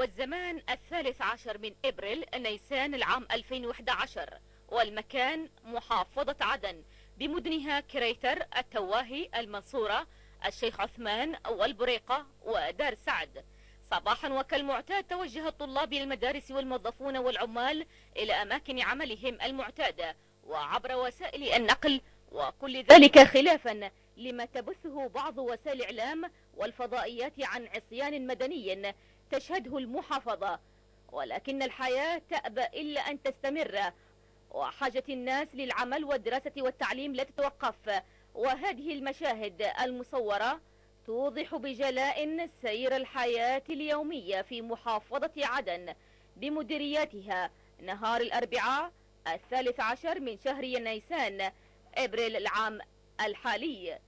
والزمان 13 من ابريل نيسان العام 2011، والمكان محافظة عدن بمدنها كريتر، التواهي، المنصورة، الشيخ عثمان والبريقة ودار سعد. صباحا وكالمعتاد توجه الطلاب المدارس والموظفون والعمال إلى أماكن عملهم المعتادة وعبر وسائل النقل، وكل ذلك خلافا لما تبثه بعض وسائل الإعلام والفضائيات عن عصيان مدني تشهده المحافظة، ولكن الحياة تأبى إلا أن تستمر، وحاجة الناس للعمل والدراسة والتعليم لا تتوقف. وهذه المشاهد المصورة توضح بجلاء سير الحياة اليومية في محافظة عدن بمديرياتها نهار الأربعاء 13 من شهر نيسان إبريل العام الحالي.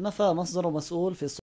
نفى مصدر مسؤول في